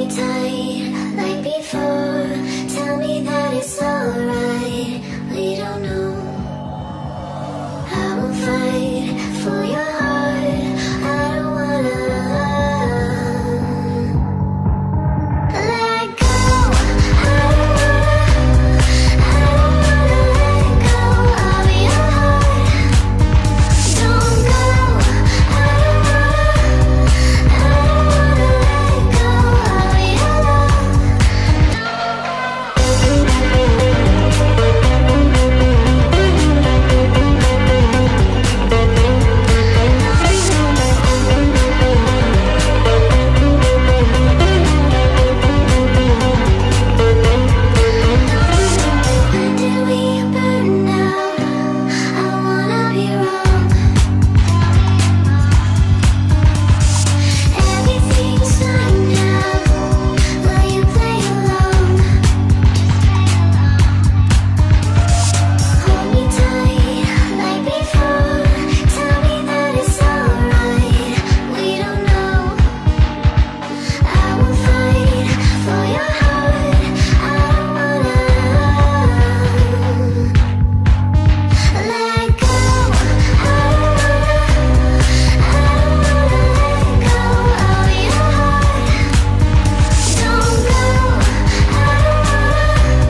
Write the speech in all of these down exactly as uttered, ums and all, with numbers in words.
me tight like before. Tell me that it's alright. We don't know. I will fight for your heart. I don't wanna let go. I don't wanna, I don't wanna let go of your heart. Don't go. I don't wanna, I don't wanna let go of your love. When did we burn out? I wanna be wrong. Everything's fine now. Will you play along? Hold me tight like before. Tell me that it's alright. We don't know.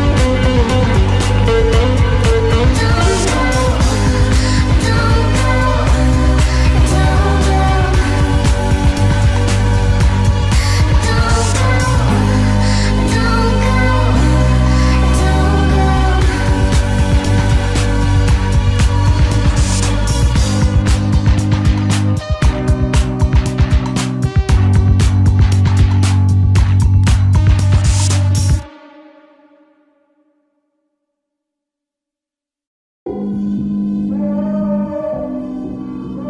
I will fight for your heart. I don't wanna let go. I don't wanna, I don't wanna let go of your heart. Don't go. I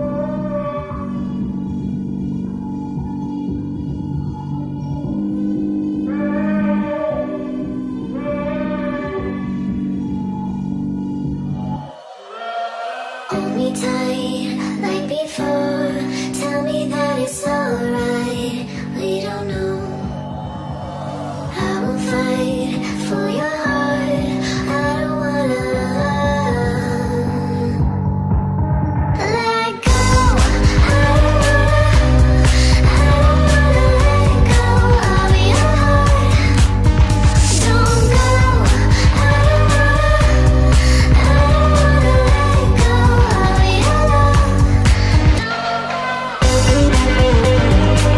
don't wanna, I don't wanna let go of your love. Don't go. Don't go. Don't go. Don't go. Don't go. Don't go. Hold me tight like before. Tell me that it's alright. We don't know. I will fight for your heart. I don't wanna let go. I don't wanna, I don't wanna let go of your heart. Don't go. I don't wanna, I don't wanna let go of your love.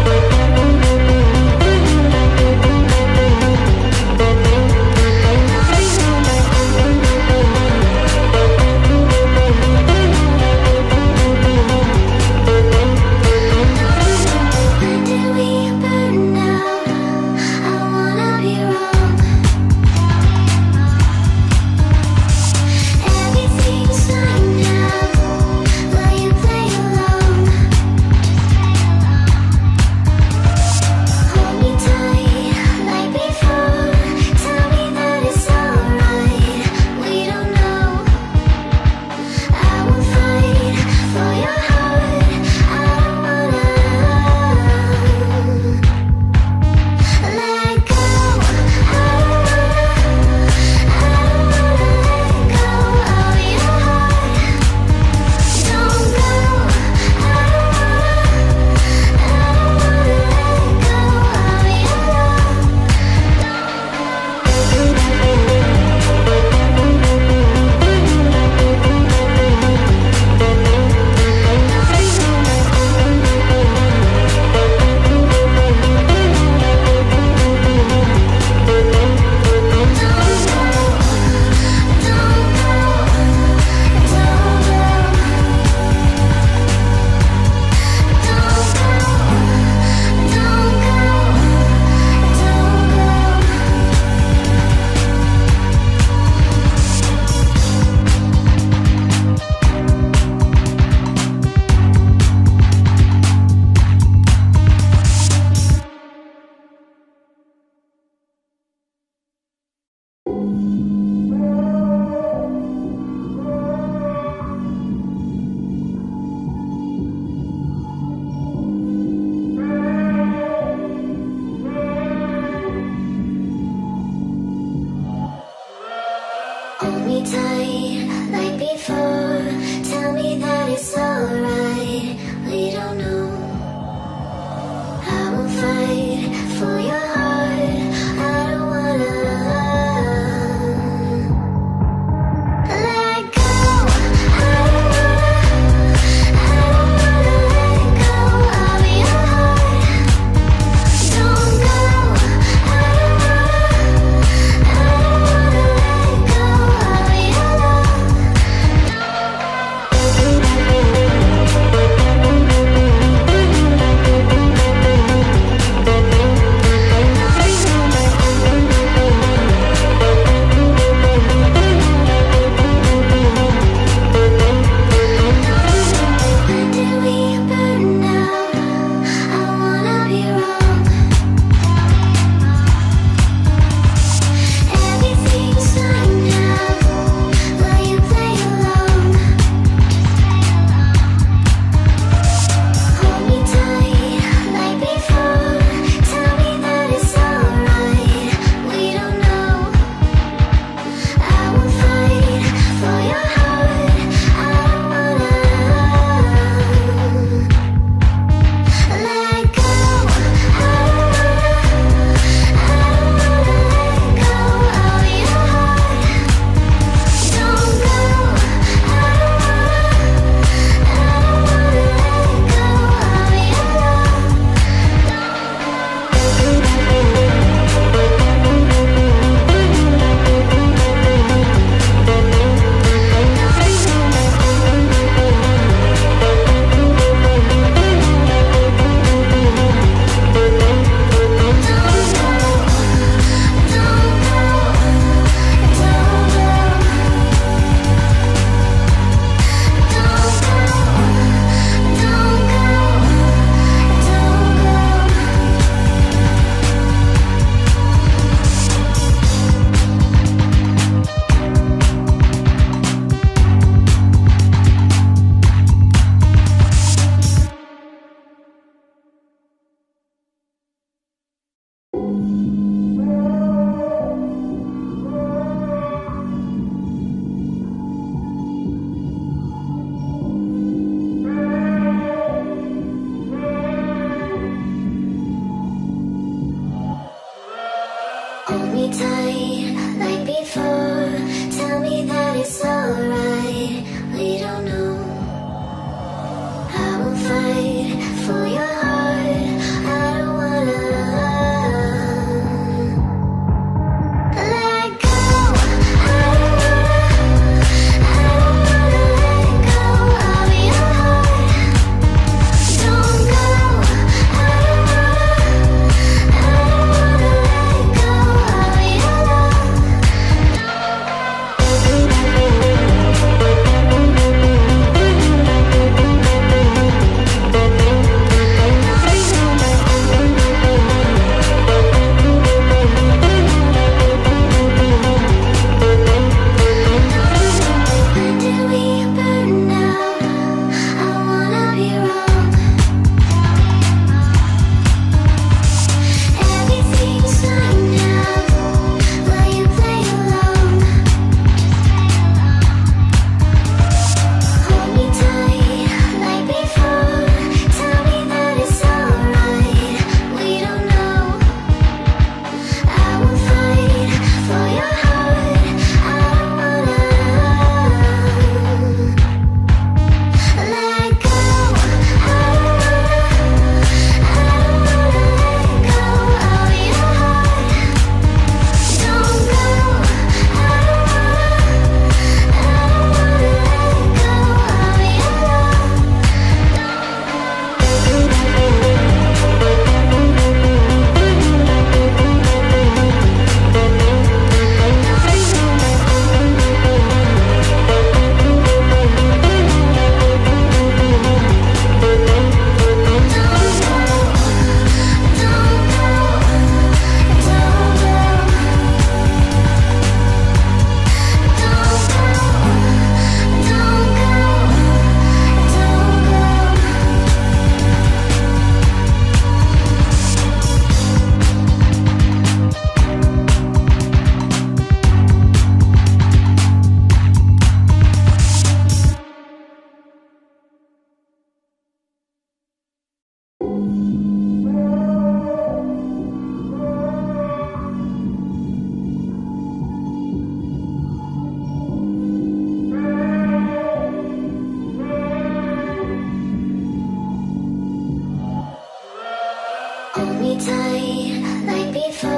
me tight like before.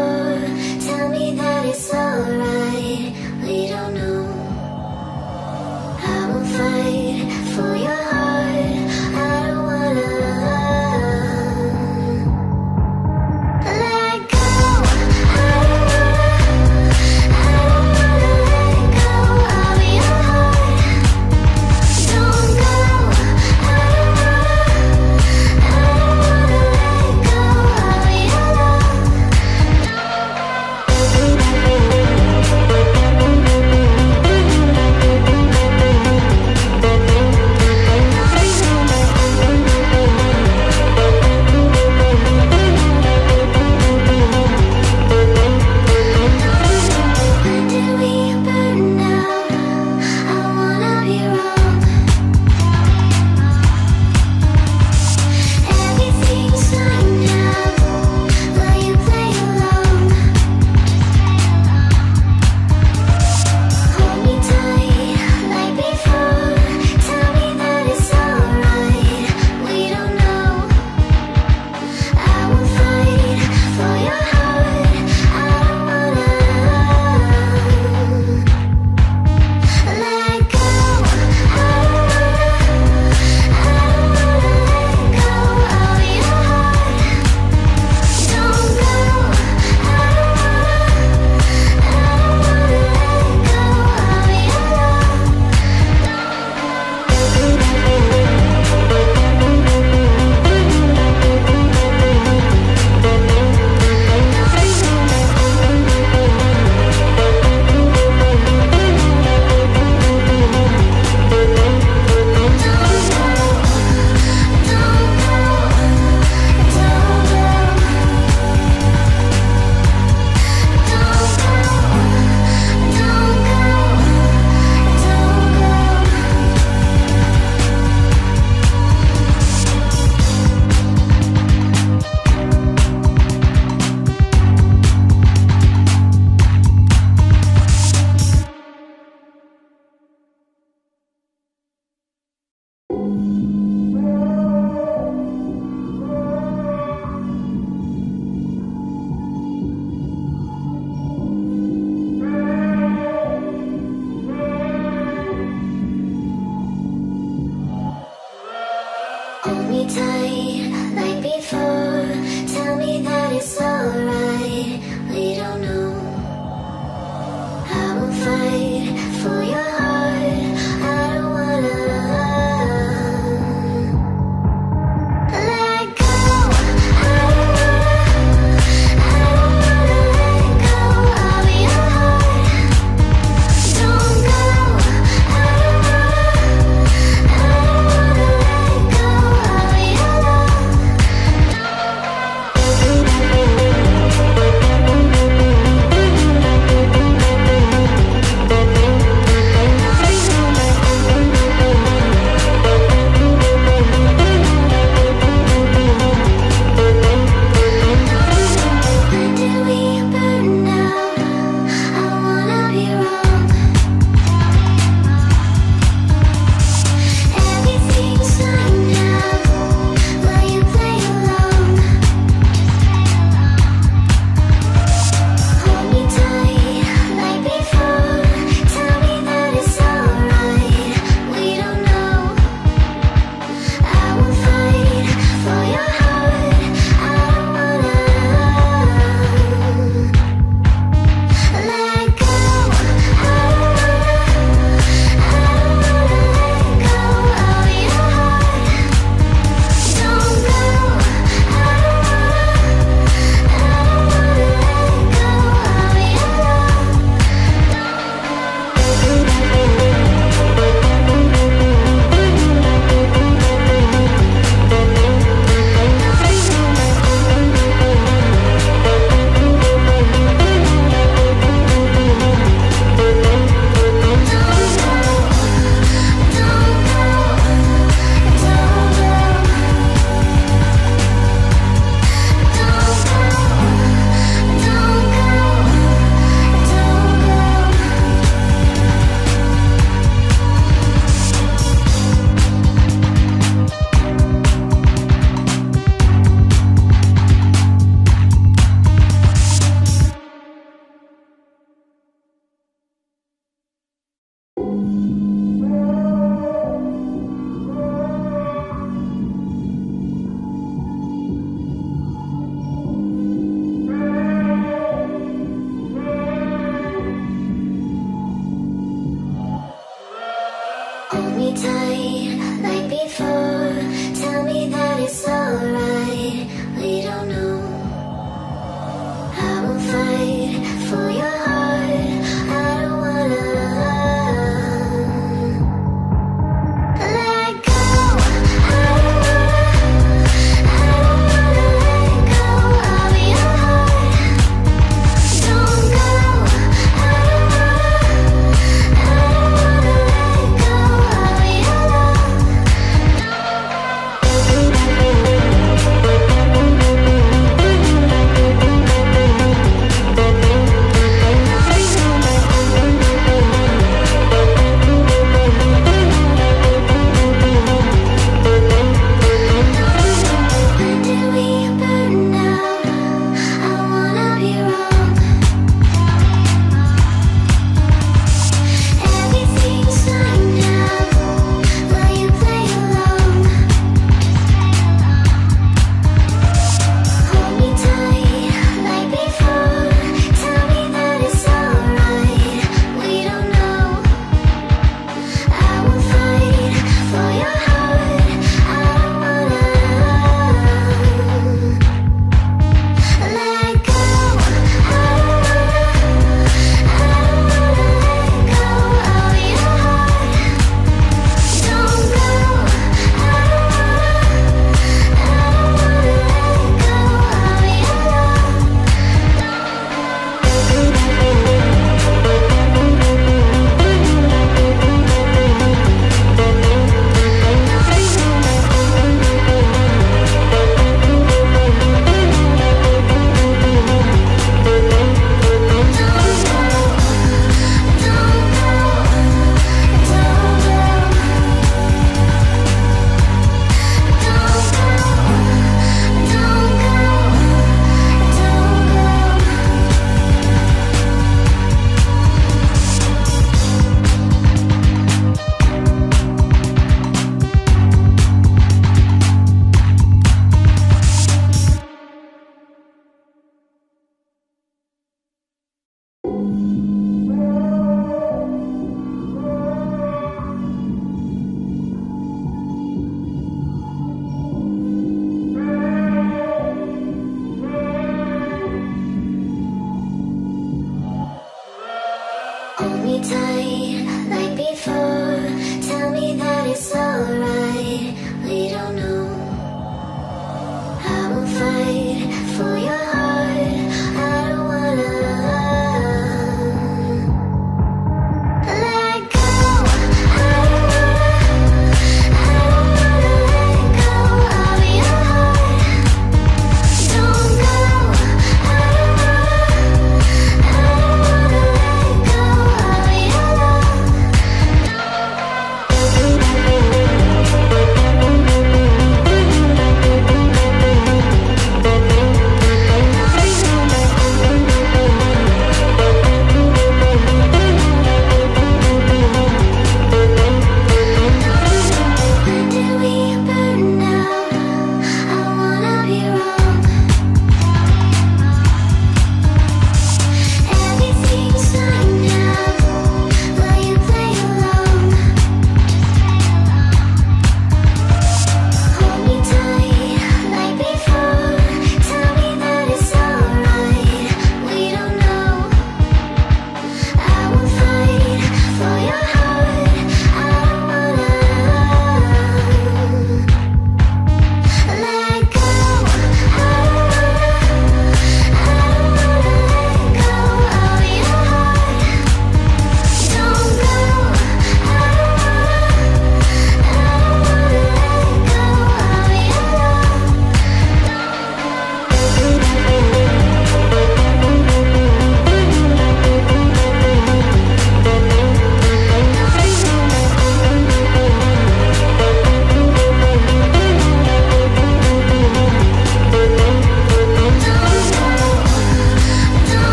Tell me that it's alright. We don't know. I won't fight for your heart. I don't wanna let go. I don't wanna, I don't wanna let go of your heart. Don't go. I don't wanna, I don't wanna let go of your love. When did we burn out? I wanna be wrong. Everything's fine now. Will you play along? Hold me tight like before. Tell me that it's alright. We don't know. I won't fight for your heart. I don't wanna let go. I don't wanna, I don't wanna let go of your heart. Don't go. I don't wanna, I don't wanna let go of your love. Don't go. Don't go. Don't go. Don't go. Don't go. Don't go. Hold me tight like before. Tell me that it's alright. We don't know. I won't fight for your heart. I don't wanna let go. I don't wanna, I don't wanna let go of your heart. Don't go. I don't wanna, I don't wanna let go of your love.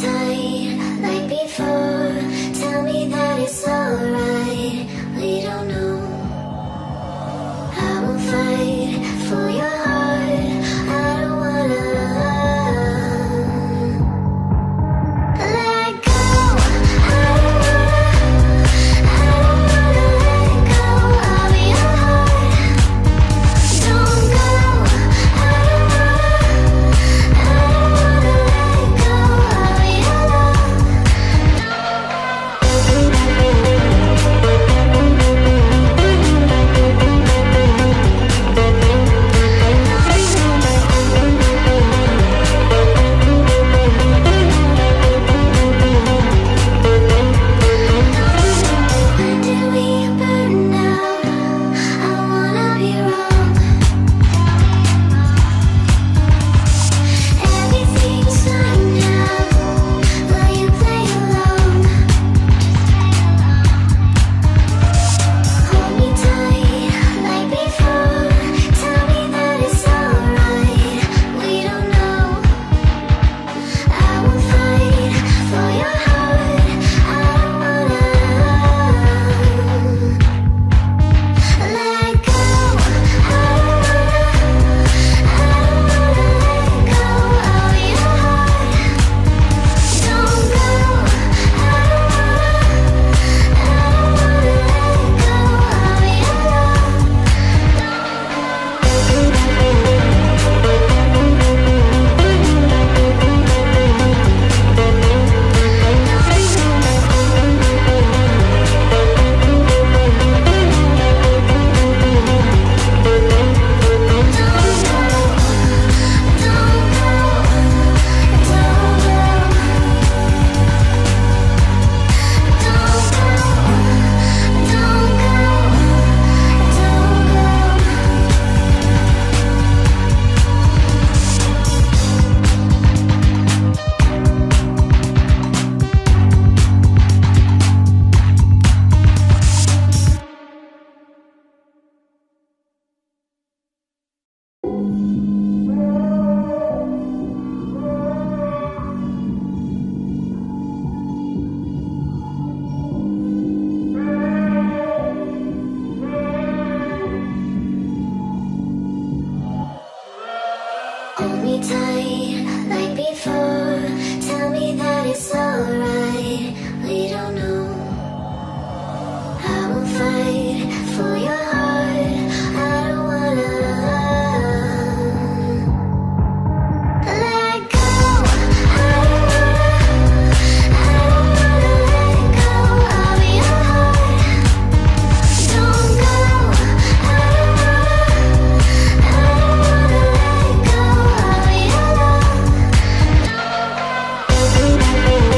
tight like before. Tell me that it's alright. We don't know. I will fight for your heart. I don't wanna let go. I don't wanna, I don't wanna let go of your heart. Don't go. I don't wanna, I don't wanna let go of your love. When do we burn out? I wanna be wrong. Everything's fine now. Will you play along? Hold me tight like before. Tell me that it's alright. We don't know. I will fight for your heart. I don't wanna let go. I don't wanna, I don't wanna let go of your heart. Don't go. I don't wanna, I don't wanna let go of your love. Don't go, don't go, don't go. Don't go, don't go, don't go. Hold me tight like before. Tell me that it's alright. We don't know. I will fight for your heart. I don't wanna let go. I don't wanna, I don't wanna let go of your heart. Don't go. I don't wanna, I don't wanna let go of your love. I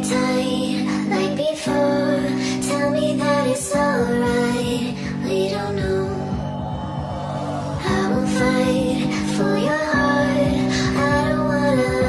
me tight like before. Tell me that it's alright. We don't know. I will fight for your heart. I don't wanna.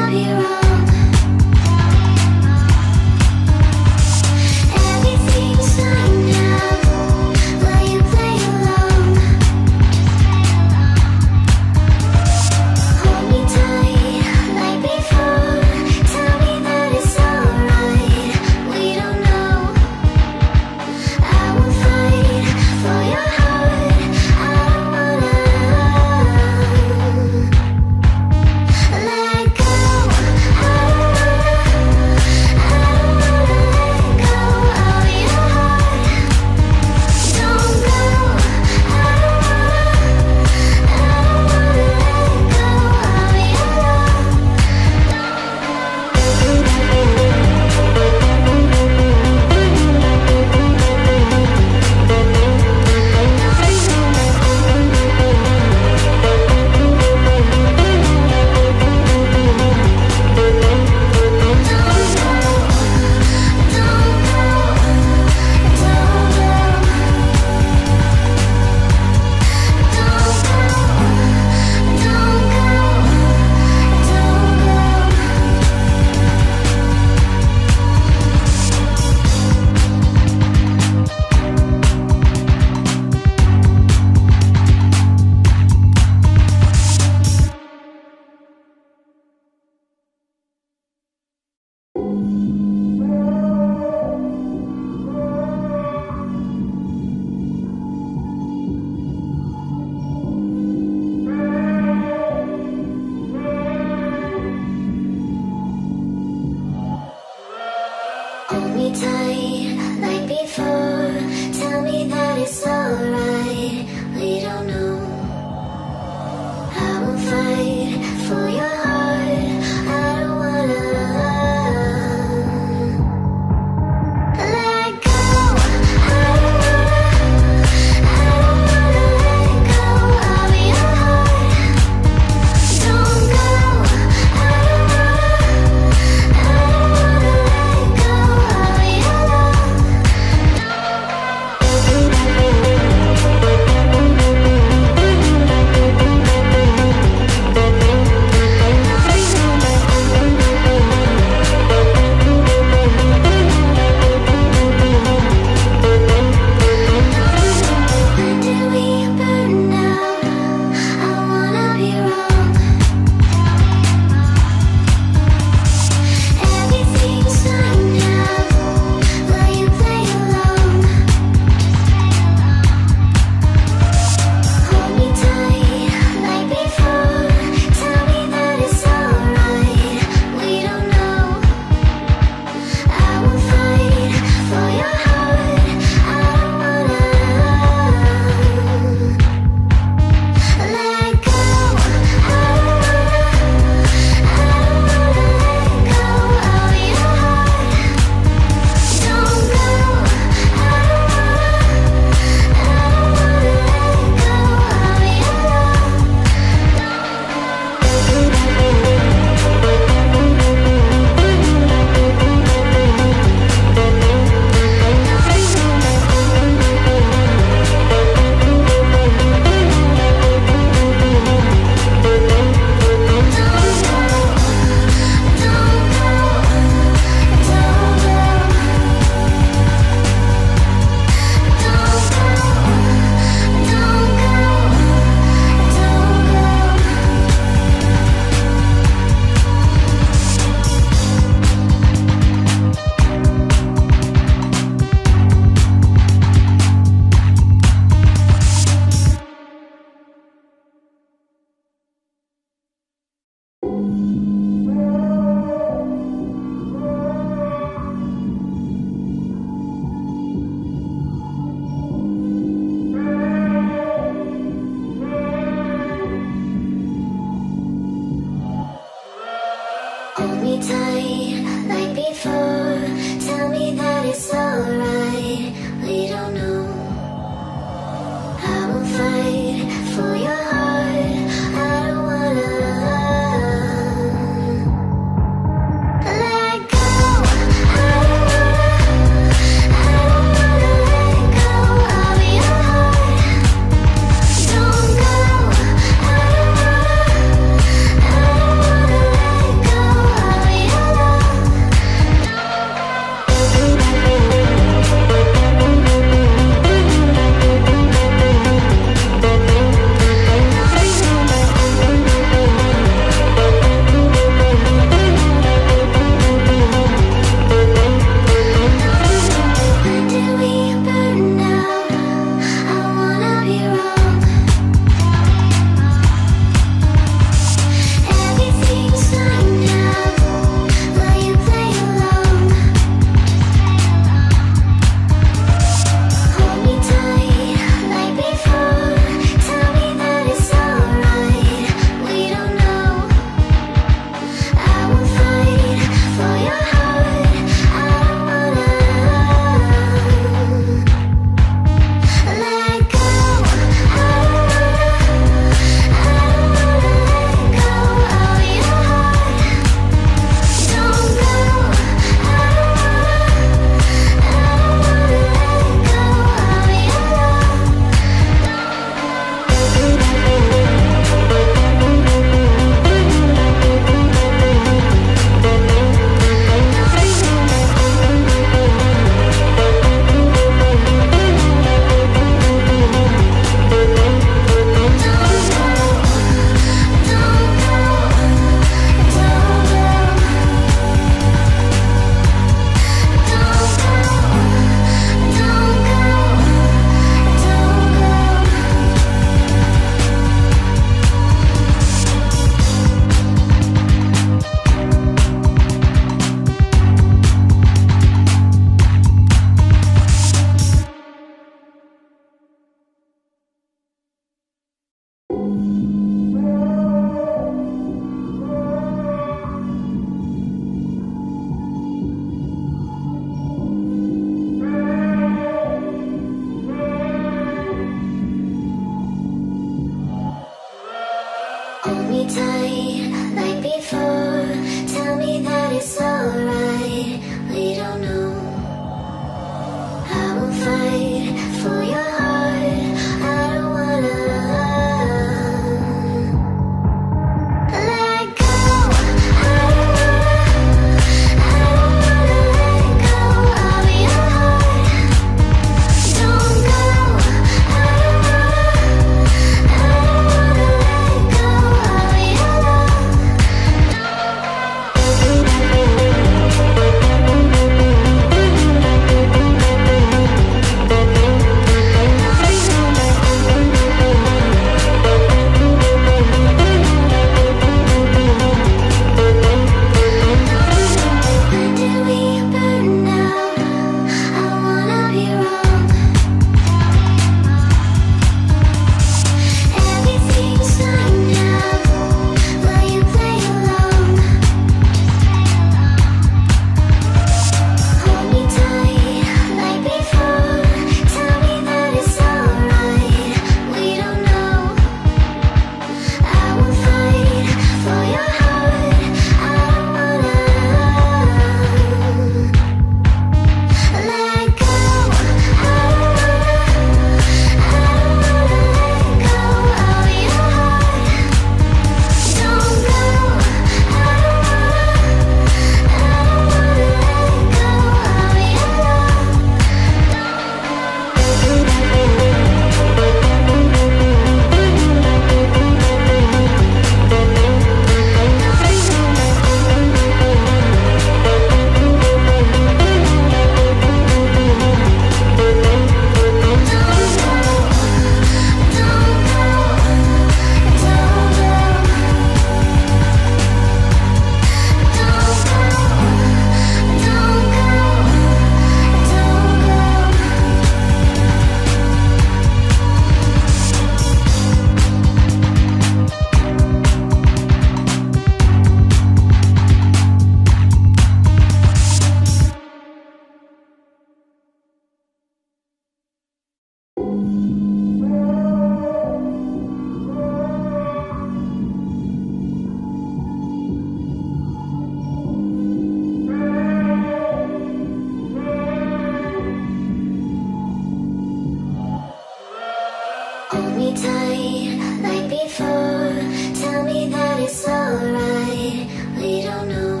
tight like before. Tell me that it's alright. We don't know.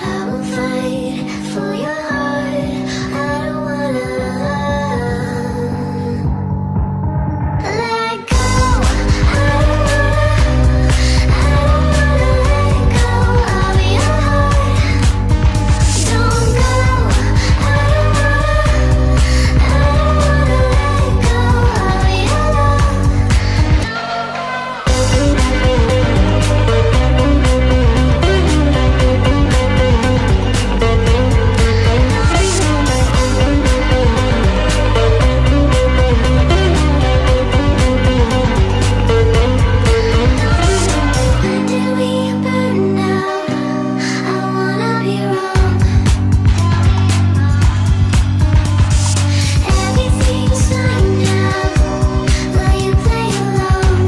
I will fight for your heart. I don't wanna let go. I don't wanna, I don't wanna let go of your heart. Don't go. I don't wanna, I don't wanna let go of your love. When do we burn out? I wanna be wrong. Everything's fine now. Will you play along?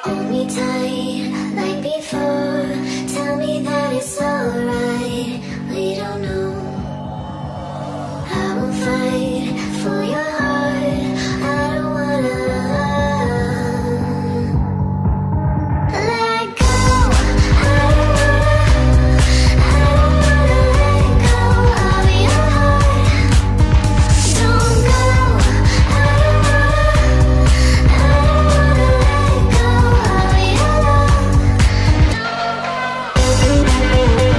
Hold me tight like before. Tell me that it's alright. We don't know. I will fight for your heart. I don't wanna let go. I don't wanna, I don't wanna let go of your heart. Don't go. I don't wanna, I don't wanna let go of your Hold me tight like before. Tell me that it's alright. We don't know. I will fight for your heart. I don't wanna let go. I don't wanna, I don't wanna let go of your heart. Don't go. I don't wanna, I don't wanna let go of your love. Thank you.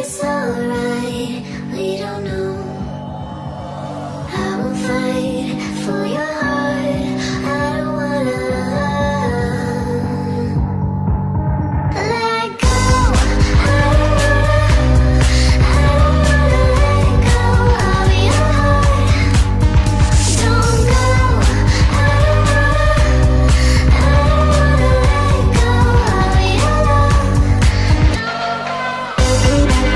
it's alright, we don't know. I will fight for your heart, I don't wanna let go. I don't wanna, I don't wanna let go of your heart. Don't go, I don't wanna, I don't wanna let go of your love. No. Thank you.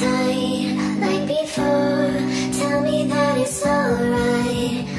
tight like before. Tell me that it's alright.